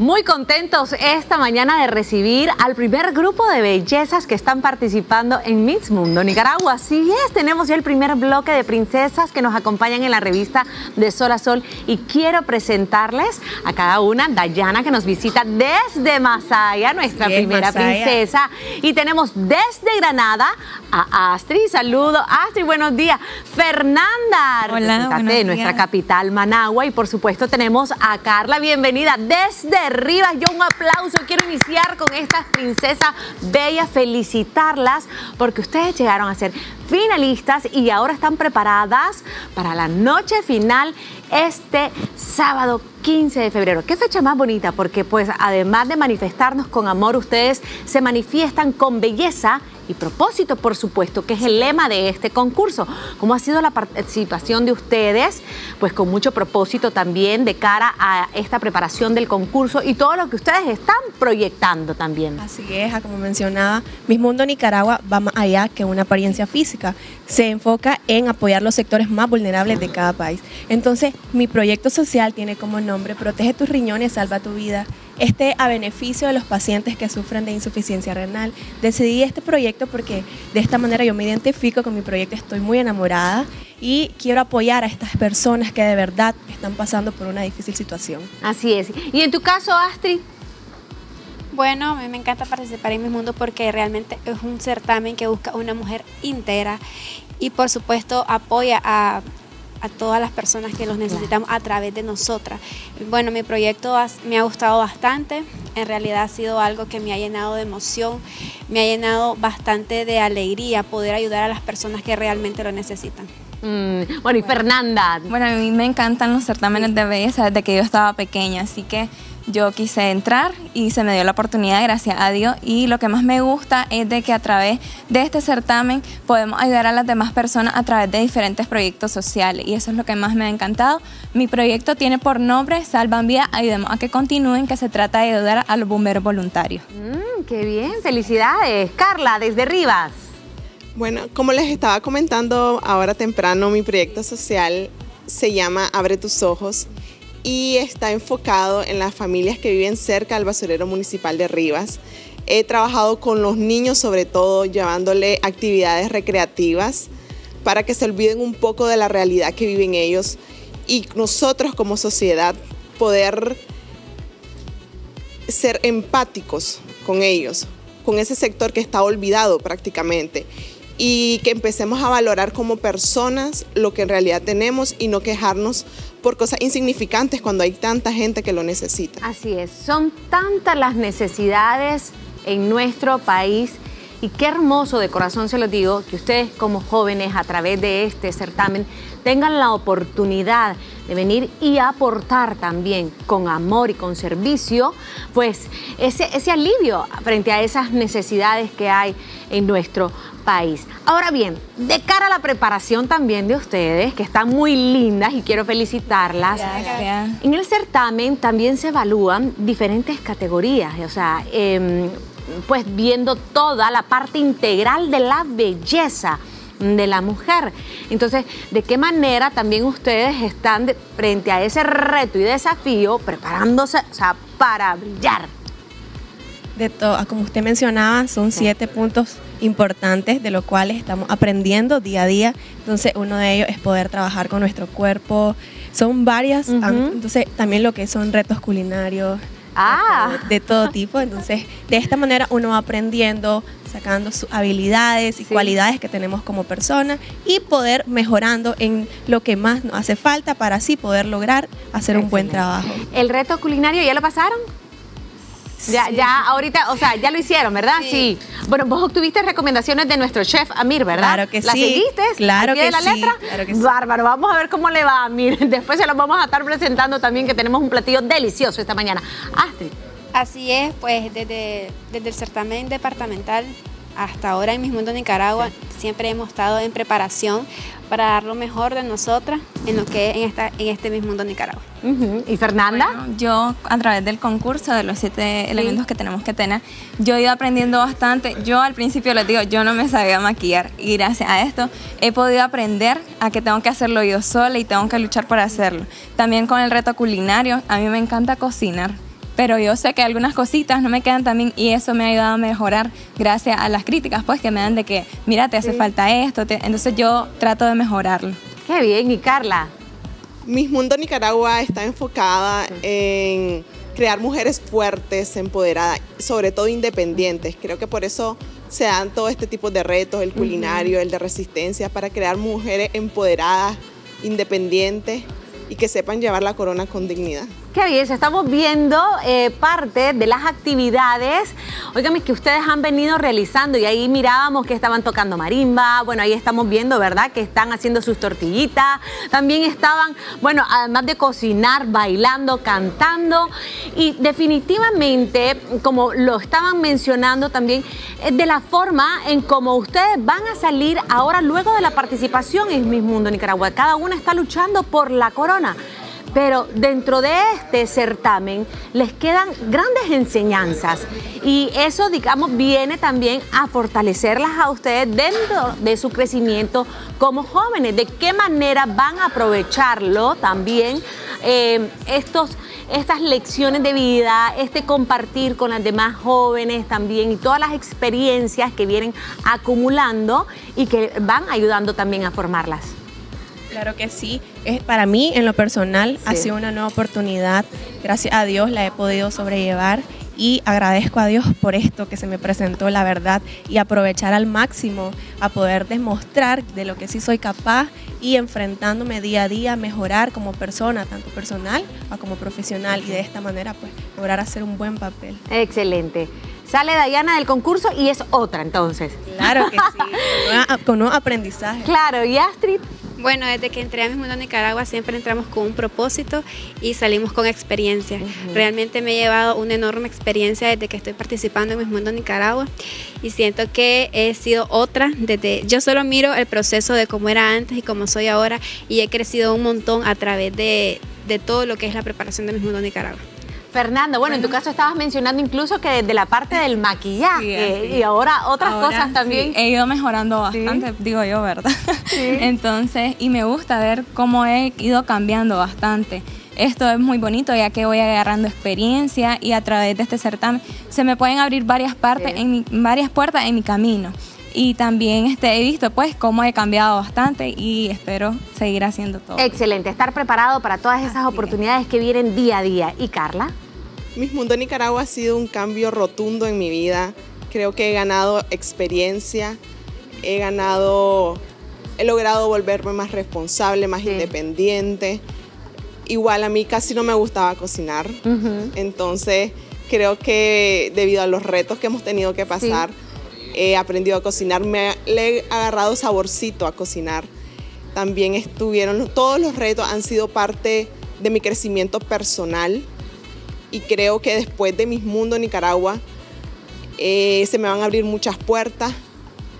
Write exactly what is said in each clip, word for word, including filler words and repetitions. Muy contentos esta mañana de recibir al primer grupo de bellezas que están participando en Miss Mundo Nicaragua. Así es, tenemos ya el primer bloque de princesas que nos acompañan en la revista de Sol a Sol. Y quiero presentarles a cada una. Dayana, que nos visita desde Masaya, nuestra sí, primera Masaya. princesa. Y tenemos desde Granada a Astrid. Saludo, Astrid, buenos días. Fernanda, representante de nuestra capital, Managua. Y por supuesto tenemos a Carla, bienvenida desde Rivas. Yo un aplauso, quiero iniciar con estas princesas bellas, felicitarlas porque ustedes llegaron a ser finalistas y ahora están preparadas para la noche final este sábado quince de febrero. Qué fecha más bonita, porque pues además de manifestarnos con amor, ustedes se manifiestan con belleza y propósito, por supuesto, que es el lema de este concurso. ¿Cómo ha sido la participación de ustedes? Pues con mucho propósito también de cara a esta preparación del concurso y todo lo que ustedes están proyectando también. Así es, como mencionaba, Miss Mundo Nicaragua va más allá que una apariencia física. Se enfoca en apoyar los sectores más vulnerables de cada país. Entonces, mi proyecto social tiene como nombre Protege tus riñones, salva tu vida. Este a beneficio de los pacientes que sufren de insuficiencia renal. Decidí este proyecto porque de esta manera yo me identifico con mi proyecto, estoy muy enamorada y quiero apoyar a estas personas que de verdad están pasando por una difícil situación. Así es. Y en tu caso, Astrid. Bueno, a mí me encanta participar en Miss Mundo porque realmente es un certamen que busca una mujer íntegra y por supuesto apoya a... a todas las personas que los necesitamos a través de nosotras. Bueno, mi proyecto me ha gustado bastante, en realidad ha sido algo que me ha llenado de emoción, me ha llenado bastante de alegría poder ayudar a las personas que realmente lo necesitan. Mm, bueno, y Fernanda. Bueno, a mí me encantan los certámenes de belleza desde que yo estaba pequeña, así que yo quise entrar y se me dio la oportunidad, gracias a Dios, y lo que más me gusta es de que a través de este certamen podemos ayudar a las demás personas a través de diferentes proyectos sociales y eso es lo que más me ha encantado. Mi proyecto tiene por nombre Salvan Vida, ayudemos a que continúen, que se trata de ayudar a los bomberos voluntarios. Mm, ¡Qué bien! ¡Felicidades! Carla, desde Rivas. Bueno, como les estaba comentando ahora temprano, mi proyecto social se llama Abre tus ojos y está enfocado en las familias que viven cerca del basurero municipal de Rivas. He trabajado con los niños, sobre todo, llevándole actividades recreativas para que se olviden un poco de la realidad que viven ellos y nosotros como sociedad poder ser empáticos con ellos, con ese sector que está olvidado prácticamente, y que empecemos a valorar como personas lo que en realidad tenemos y no quejarnos por cosas insignificantes cuando hay tanta gente que lo necesita. Así es, son tantas las necesidades en nuestro país y qué hermoso, de corazón se los digo, que ustedes como jóvenes a través de este certamen tengan la oportunidad de venir y aportar también con amor y con servicio, pues ese, ese alivio frente a esas necesidades que hay en nuestro país. Ahora bien, de cara a la preparación también de ustedes, que están muy lindas y quiero felicitarlas. Gracias. En el certamen también se evalúan diferentes categorías, o sea, eh, pues viendo toda la parte integral de la belleza de la mujer. Entonces, ¿de qué manera también ustedes están de, frente a ese reto y desafío preparándose, o sea, para brillar? De todo, como usted mencionaba, son siete puntos importantes de los cuales estamos aprendiendo día a día. Entonces, uno de ellos es poder trabajar con nuestro cuerpo. Son varias, uh-huh. entonces también lo que son retos culinarios. Ah. De todo tipo, entonces de esta manera uno va aprendiendo, sacando sus habilidades y sí. cualidades que tenemos como persona y poder mejorando en lo que más nos hace falta para así poder lograr hacer Excelente. un buen trabajo. ¿El reto culinario ya lo pasaron? Sí. Ya, ya ahorita, o sea, ya lo hicieron, ¿verdad? Sí. sí. Bueno, vos obtuviste recomendaciones de nuestro chef Amir, ¿verdad? Claro que sí. ¿La seguiste? Claro que, de la sí. letra? claro que sí. Bárbaro, vamos a ver cómo le va a Amir. Después se los vamos a estar presentando también, que tenemos un platillo delicioso esta mañana. Astrid. Así es, pues desde, desde el certamen departamental hasta ahora en Miss Mundo Nicaragua sí. siempre hemos estado en preparación para dar lo mejor de nosotras en lo que es en, esta, en este Miss Mundo Nicaragua. Uh-huh. ¿Y Fernanda? Bueno, yo a través del concurso de los siete sí. elementos que tenemos que tener, yo he ido aprendiendo bastante. Yo al principio les digo, yo no me sabía maquillar y gracias a esto he podido aprender a que tengo que hacerlo yo sola y tengo que luchar por hacerlo. También con el reto culinario, a mí me encanta cocinar. pero yo sé que algunas cositas no me quedan también y eso me ha ayudado a mejorar gracias a las críticas pues que me dan de que, mira, te hace sí. falta esto, te... entonces yo trato de mejorarlo. Qué bien, y Carla. Miss Mundo Nicaragua está enfocada sí. en crear mujeres fuertes, empoderadas, sobre todo independientes. Creo que por eso se dan todo este tipo de retos, el culinario, uh-huh. el de resistencia, para crear mujeres empoderadas, independientes y que sepan llevar la corona con dignidad. Qué bien, estamos viendo eh, parte de las actividades, oigan, que ustedes han venido realizando y ahí mirábamos que estaban tocando marimba, bueno, ahí estamos viendo, ¿verdad?, que están haciendo sus tortillitas, también estaban, bueno, además de cocinar, bailando, cantando y definitivamente, como lo estaban mencionando también, de la forma en como ustedes van a salir ahora luego de la participación en Miss Mundo Nicaragua, cada una está luchando por la corona. Pero dentro de este certamen les quedan grandes enseñanzas y eso, digamos, viene también a fortalecerlas a ustedes dentro de su crecimiento como jóvenes. ¿De qué manera van a aprovecharlo también eh, estos, estas lecciones de vida, este compartir con las demás jóvenes también y todas las experiencias que vienen acumulando y que van ayudando también a formarlas? Claro que sí. Para mí, en lo personal, sí. ha sido una nueva oportunidad. Gracias a Dios la he podido sobrellevar y agradezco a Dios por esto que se me presentó, la verdad, y aprovechar al máximo a poder demostrar de lo que sí soy capaz y enfrentándome día a día, mejorar como persona, tanto personal como profesional, y de esta manera, pues, lograr hacer un buen papel. Excelente. Sale Dayana del concurso y es otra, entonces. Claro que sí, con nuevos aprendizajes. Claro, y Astrid... Bueno, desde que entré a Miss Mundo Nicaragua siempre entramos con un propósito y salimos con experiencia. Uh-huh. Realmente me he llevado una enorme experiencia desde que estoy participando en Miss Mundo Nicaragua y siento que he sido otra. Desde, yo solo miro el proceso de cómo era antes y cómo soy ahora y he crecido un montón a través de, de todo lo que es la preparación de Miss Mundo Nicaragua. Fernanda, bueno, en tu caso estabas mencionando incluso que desde la parte del maquillaje sí, y ahora otras ahora cosas también. Sí, he ido mejorando bastante, ¿sí? digo yo, ¿verdad? Sí. Entonces, y me gusta ver cómo he ido cambiando bastante. Esto es muy bonito ya que voy agarrando experiencia y a través de este certamen se me pueden abrir varias, partes sí. en mi, varias puertas en mi camino. Y también este, he visto pues cómo he cambiado bastante y espero seguir haciendo todo. Excelente, estar preparado para todas esas Así oportunidades es. que vienen día a día. ¿Y Carla? Miss Mundo Nicaragua ha sido un cambio rotundo en mi vida. Creo que he ganado experiencia, he ganado, he logrado volverme más responsable, más sí. independiente. Igual a mí casi no me gustaba cocinar, uh-huh. entonces creo que debido a los retos que hemos tenido que pasar, sí. he aprendido a cocinar, me le he agarrado saborcito a cocinar. También estuvieron, todos los retos han sido parte de mi crecimiento personal y creo que después de Miss Mundo Nicaragua eh, se me van a abrir muchas puertas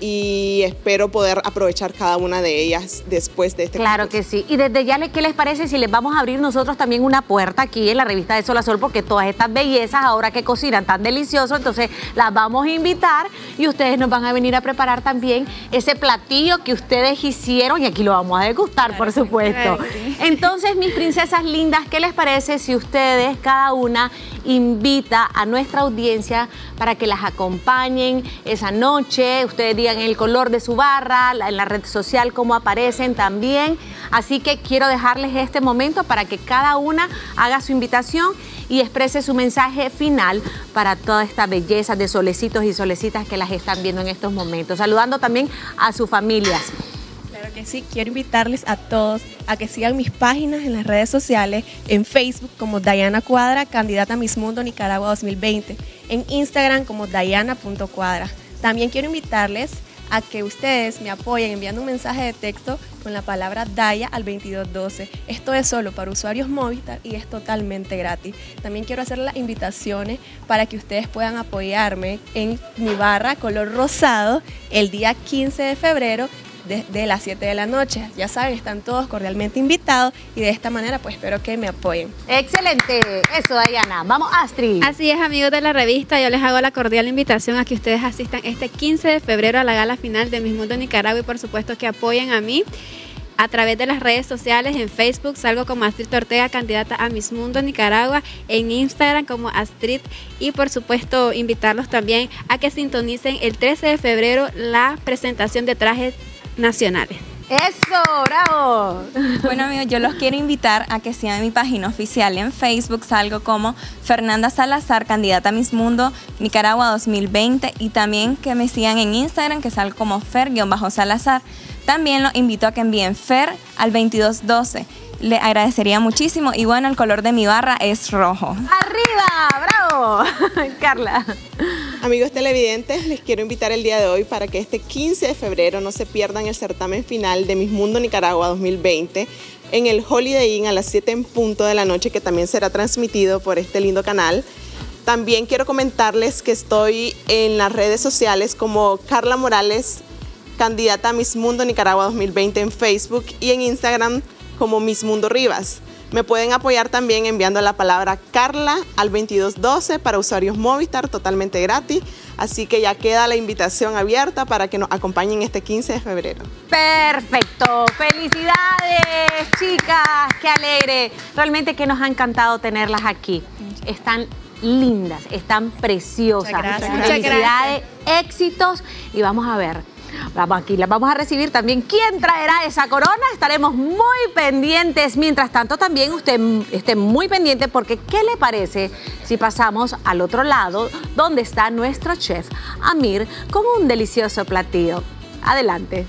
y espero poder aprovechar cada una de ellas después de este Claro concurso. Que sí. Y desde ya, ¿qué les parece si les vamos a abrir nosotros también una puerta aquí en la revista de Sol a Sol? Porque todas estas bellezas ahora que cocinan tan delicioso, entonces las vamos a invitar y ustedes nos van a venir a preparar también ese platillo que ustedes hicieron y aquí lo vamos a degustar, claro, por supuesto. Claro, sí. Entonces, mis princesas lindas, ¿qué les parece si ustedes, cada una, invita a nuestra audiencia para que las acompañen esa noche? Ustedes en el color de su barra, en la red social, cómo aparecen también. Así que quiero dejarles este momento para que cada una haga su invitación y exprese su mensaje final para toda esta belleza de solecitos y solecitas que las están viendo en estos momentos. Saludando también a sus familias. Claro que sí, quiero invitarles a todos a que sigan mis páginas en las redes sociales, en Facebook como Dayana Cuadra, candidata a Miss Mundo Nicaragua dos mil veinte, en Instagram como Dayana punto cuadra. También quiero invitarles a que ustedes me apoyen enviando un mensaje de texto con la palabra Daya al veintidós doce. Esto es solo para usuarios Movistar y es totalmente gratis. También quiero hacer las invitaciones para que ustedes puedan apoyarme en mi barra color rosado el día quince de febrero desde las siete de la noche. Ya saben, están todos cordialmente invitados y de esta manera pues espero que me apoyen. Excelente, eso Dayana. Vamos Astrid. Así es, amigos de la revista, yo les hago la cordial invitación a que ustedes asistan este quince de febrero a la gala final de Miss Mundo Nicaragua y por supuesto que apoyen a mí. a través de las redes sociales. En Facebook salgo como Astrid Ortega, candidata a Miss Mundo Nicaragua, en Instagram como Astrid, y por supuesto invitarlos también a que sintonicen el trece de febrero la presentación de trajes nacionales. ¡Eso! ¡Bravo! Bueno amigos, yo los quiero invitar a que sigan mi página oficial en Facebook, salgo como Fernanda Salazar, candidata a Miss Mundo Nicaragua dos mil veinte, y también que me sigan en Instagram, que salgo como Fer-Salazar. También los invito a que envíen Fer al veintidós doce, le agradecería muchísimo, y bueno, el color de mi barra es rojo. ¡Arriba! ¡Bravo! Carla. Amigos televidentes, les quiero invitar el día de hoy para que este quince de febrero no se pierdan el certamen final de Miss Mundo Nicaragua dos mil veinte en el Holiday Inn a las siete en punto de la noche, que también será transmitido por este lindo canal. También quiero comentarles que estoy en las redes sociales como Carla Morales, candidata a Miss Mundo Nicaragua dos mil veinte en Facebook, y en Instagram como Miss Mundo Rivas. Me pueden apoyar también enviando la palabra Carla al veintidós doce para usuarios Movistar, totalmente gratis. Así que ya queda la invitación abierta para que nos acompañen este quince de febrero. ¡Perfecto! ¡Felicidades, chicas! ¡Qué alegre! Realmente que nos ha encantado tenerlas aquí. Están lindas, están preciosas. Muchas gracias. Felicidades, éxitos, y vamos a ver. Vamos aquí, las vamos a recibir también. ¿Quién traerá esa corona? Estaremos muy pendientes. Mientras tanto, también usted esté muy pendiente, porque ¿qué le parece si pasamos al otro lado, donde está nuestro chef Amir, con un delicioso platillo? Adelante.